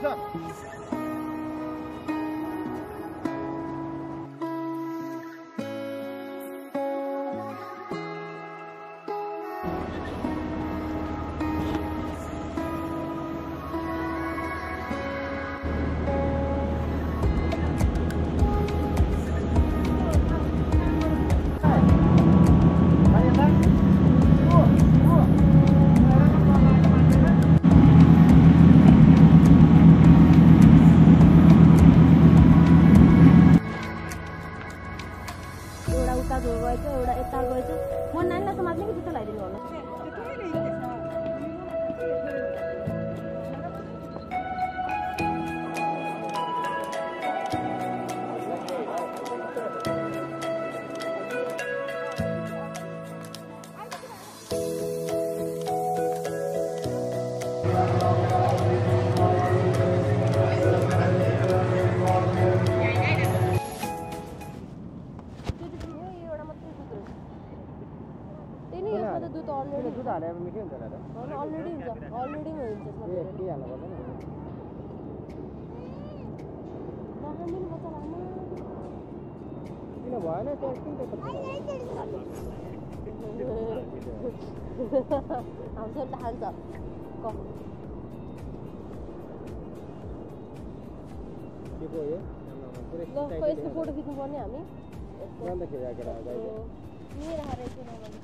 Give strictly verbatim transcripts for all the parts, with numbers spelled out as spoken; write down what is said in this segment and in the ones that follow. Sam. I'm sure the hands up. Go. Look, first the photo we can go now, me. One that you are going to go. Me, I have to know.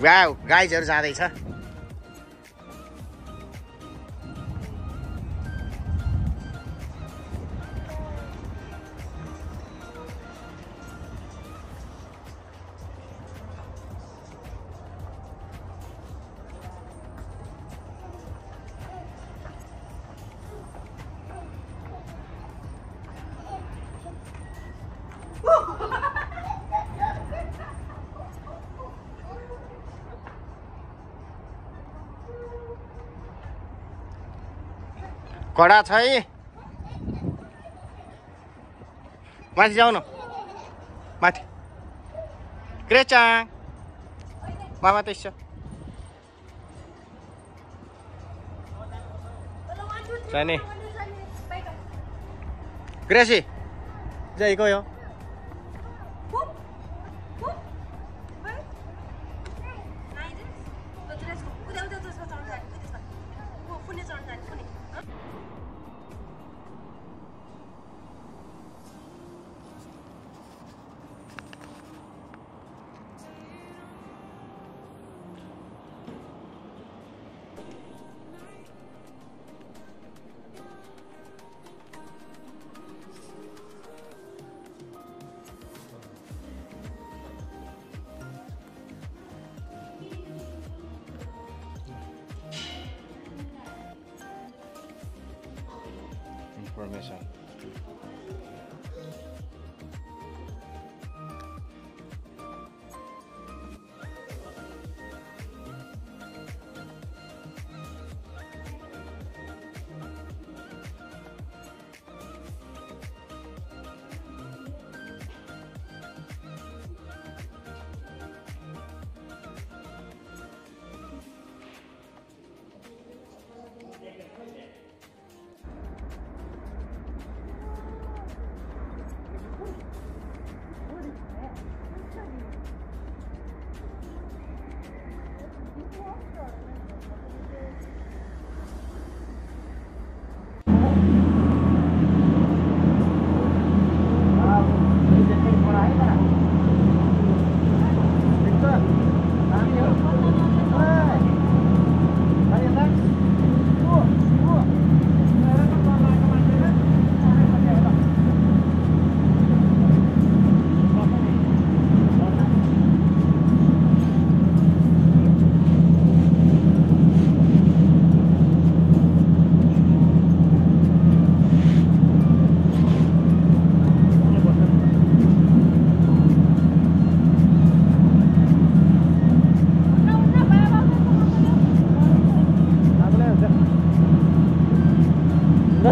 Wow, guys, you're sad, sir. कडा छ है माथि जाऊ न माथि ग्रेचा मामा त छ जाने ग्रेसी जाइ गयो permission.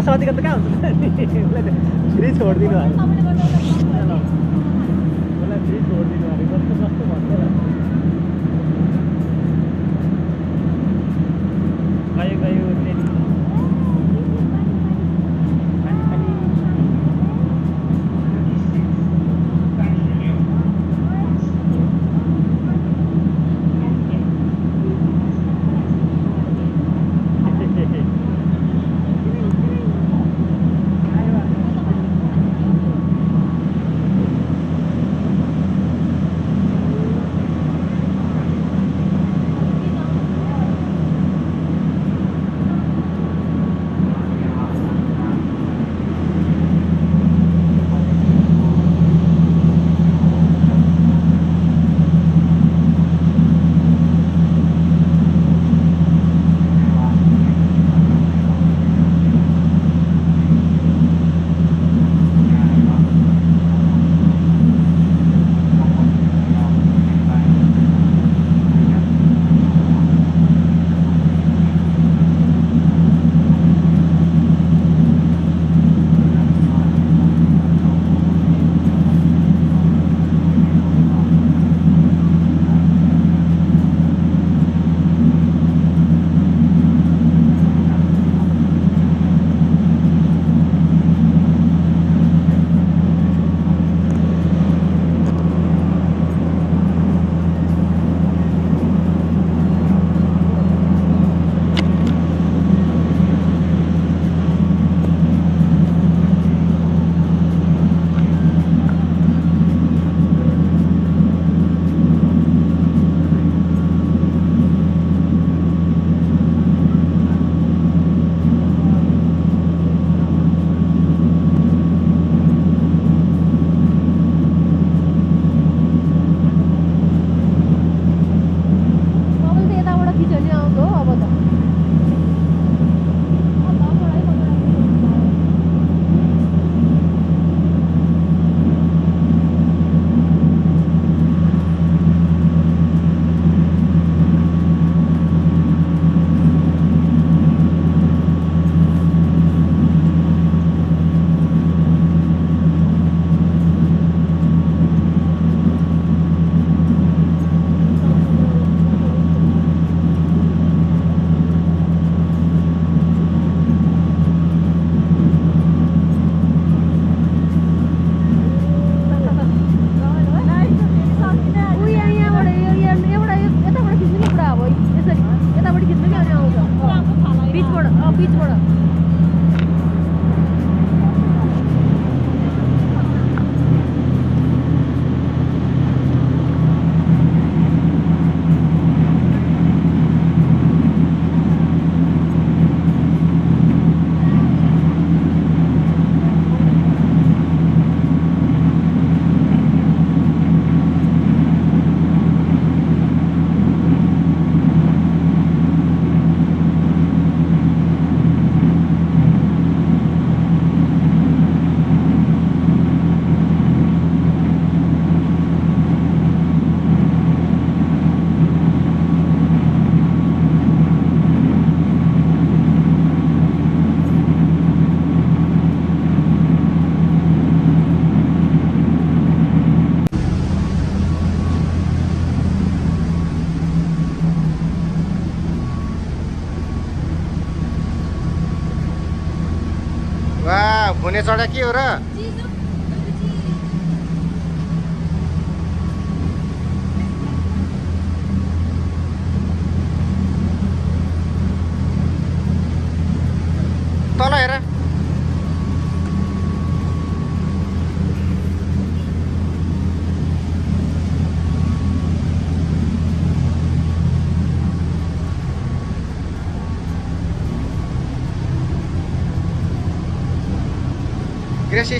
Salah tiga tekan, jadi छोड़ दिनु आयो, बोला jadi छोड़ दिनु आयो, कस्तो कस्तो भन्नु होला, गयो गयो त्यही, हुने चढा के हो र? तल हेर Gracy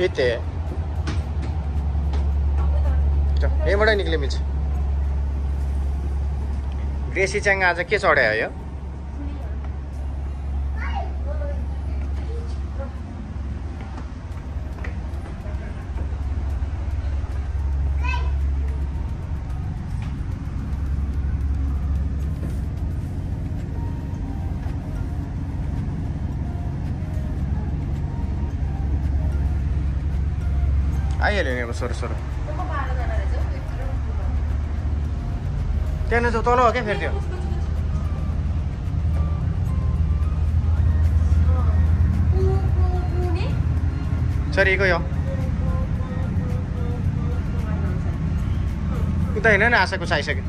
इते तो ये बड़ा निकले मिच ग्रेसी चंग आज के चढ़े आयो Ayo deh, suruh-suruh. Tiada jauh tolong, oke, berarti. Cari kau ya. Kita ini nasi kusai saja.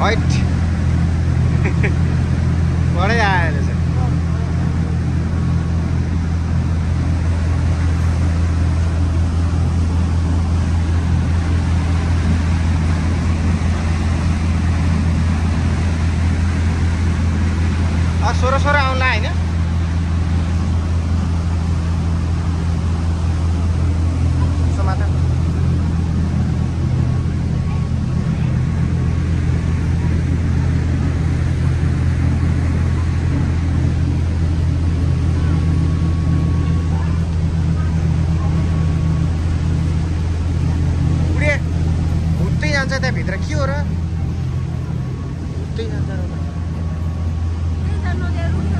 Right. What are you doing? Ah, sore-sore online ya? Ustedes andaron. Ustedes andaron de ruta.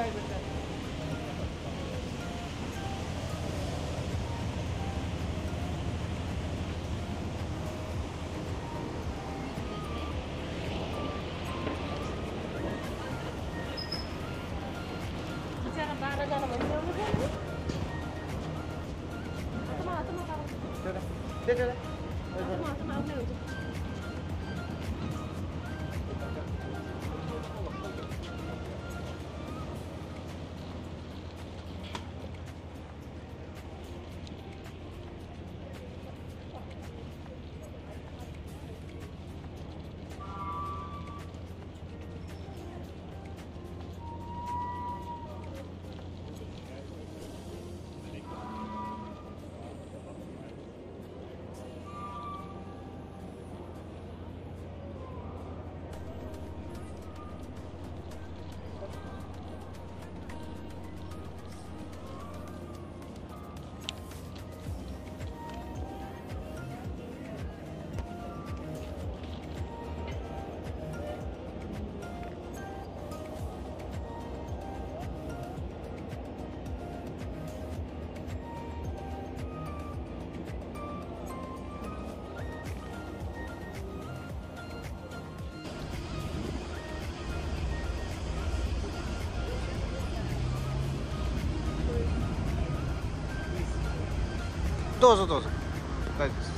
right with it.どうぞどうぞ。大丈夫です。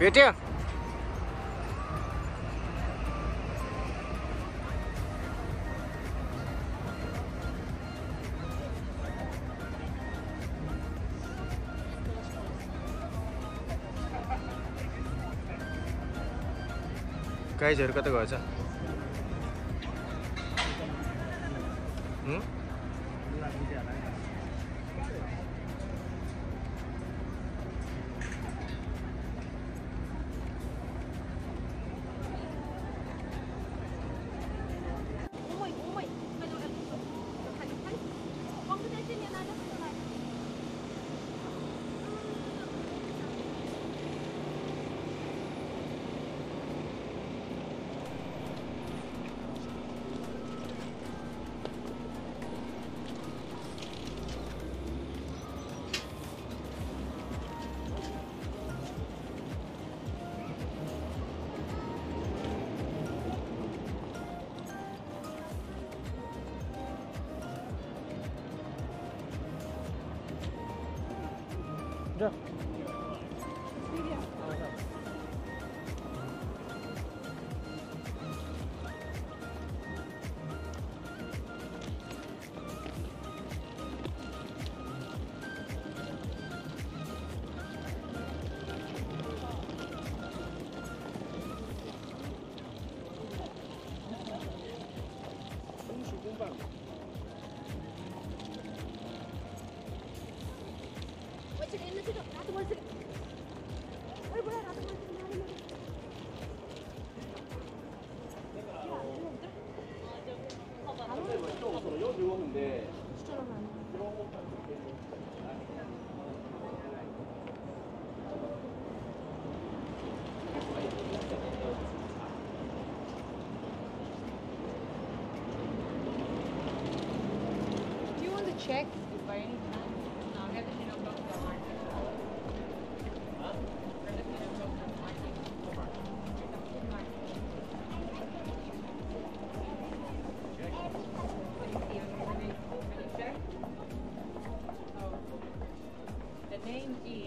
别停！ 该走的该走的。嗯？ Hãy subscribe cho kênh Ghiền Mì Gõ Để không bỏ lỡ check if by any chance now get the shit block the market. Huh? Get the shit block the market. Check. Can you check? Oh. The name is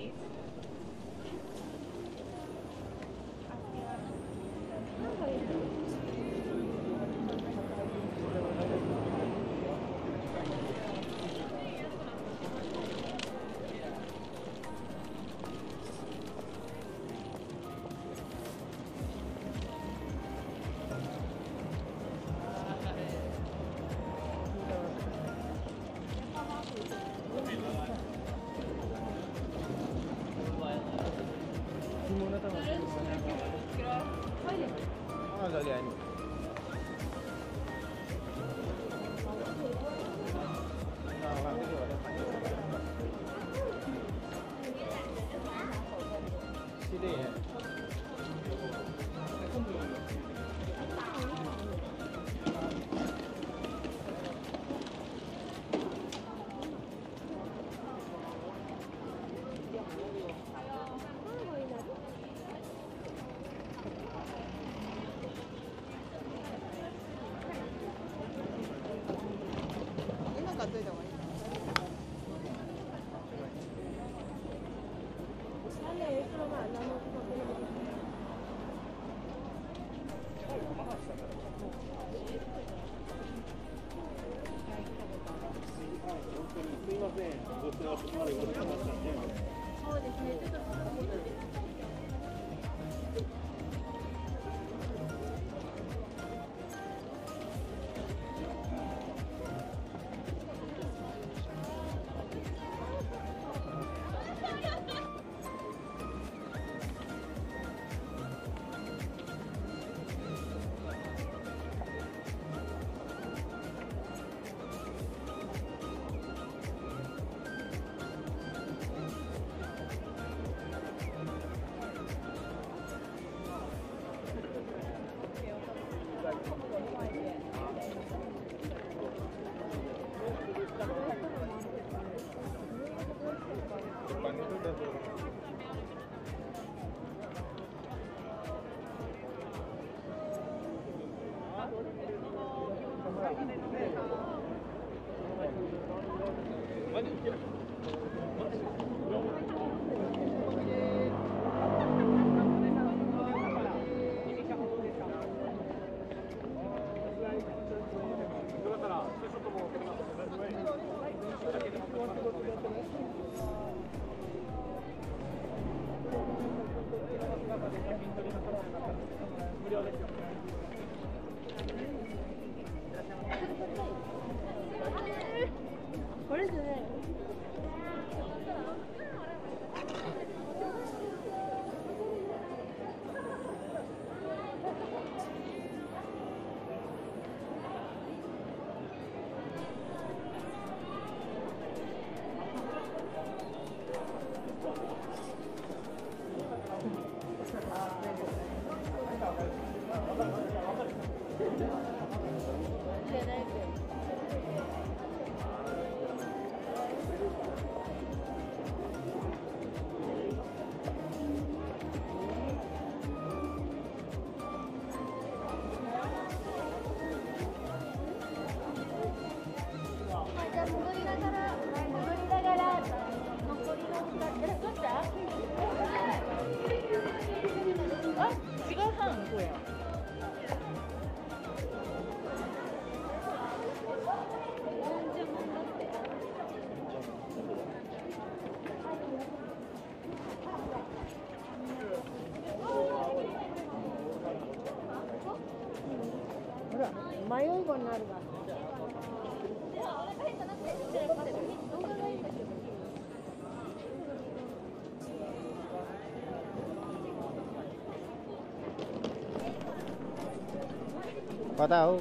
बताओ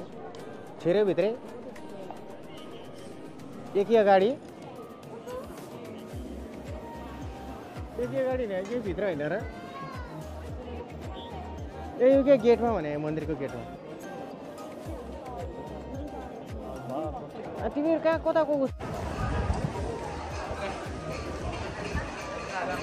छेरे भित्रे देखिए गाडी देखिए गाडी ने के भित्र हैन र ए यो के गेटमा भने मन्दिरको गेटमा तिमीहरु कहाँ कताको Ställ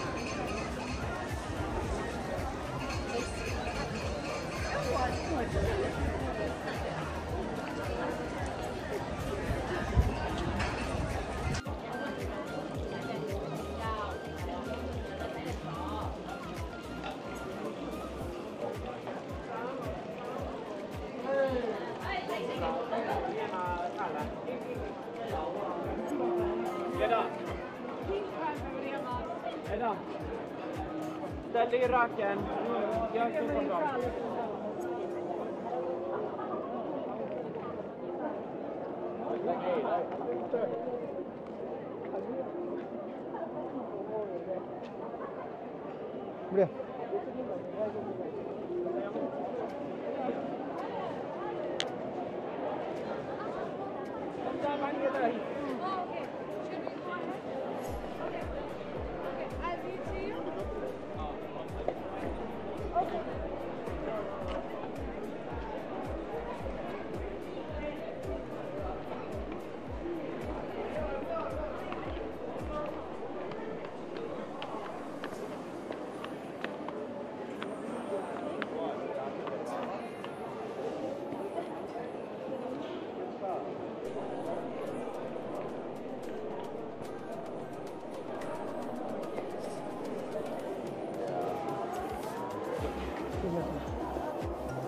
i raken. Jag är så bra. Bra.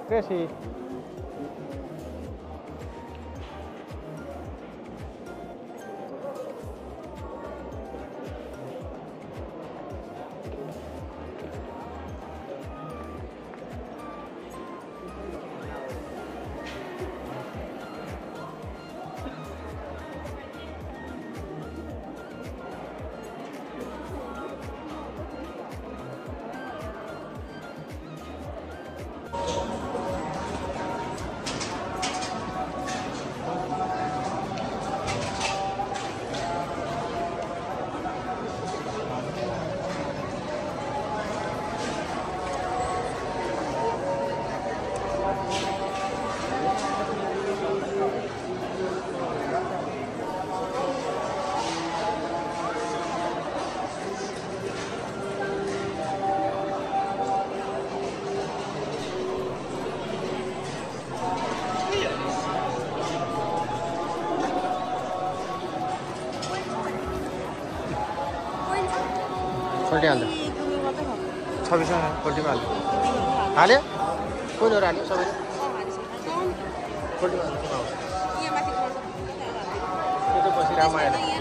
Gracy. Aldo. Sabes nada, por demás. ¿Ale? Bueno, Rani, sabes. Por demás. Y además que te puedes ir a Maya. Gracias.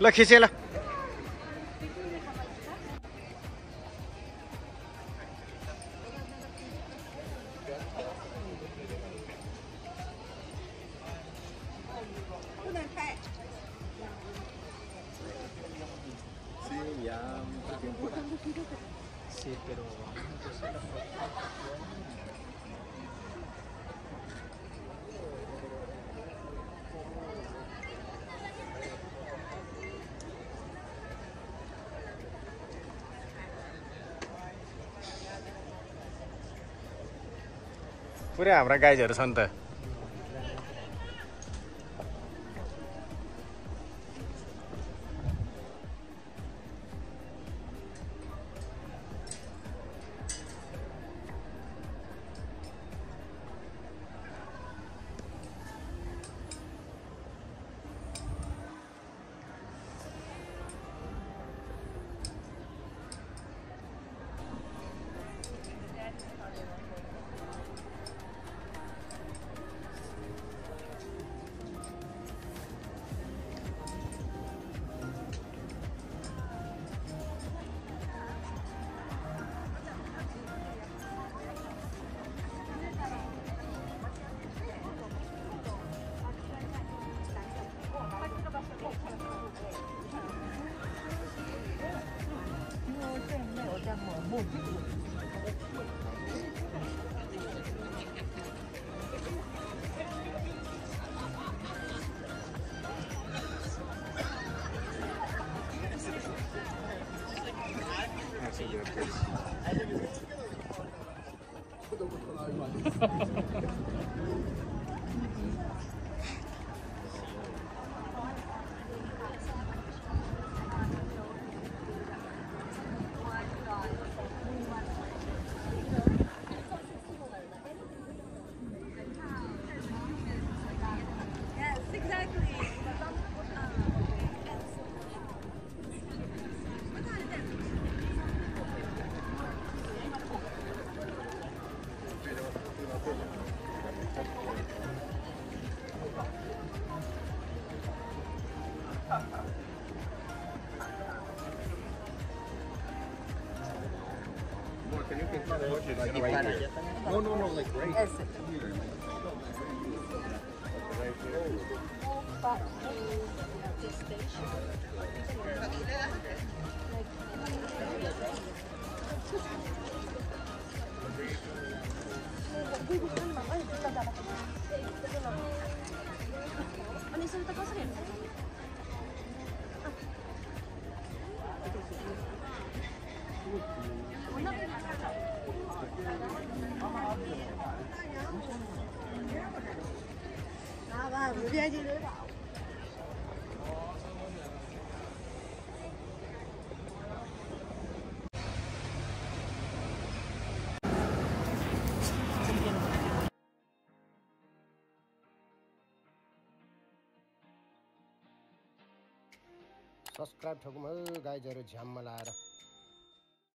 लो खींचे लो Sí, pero pura habrá gallo de santa. Like right here. No, no, no, like right here. Subscribe to my guys are a jam malaara.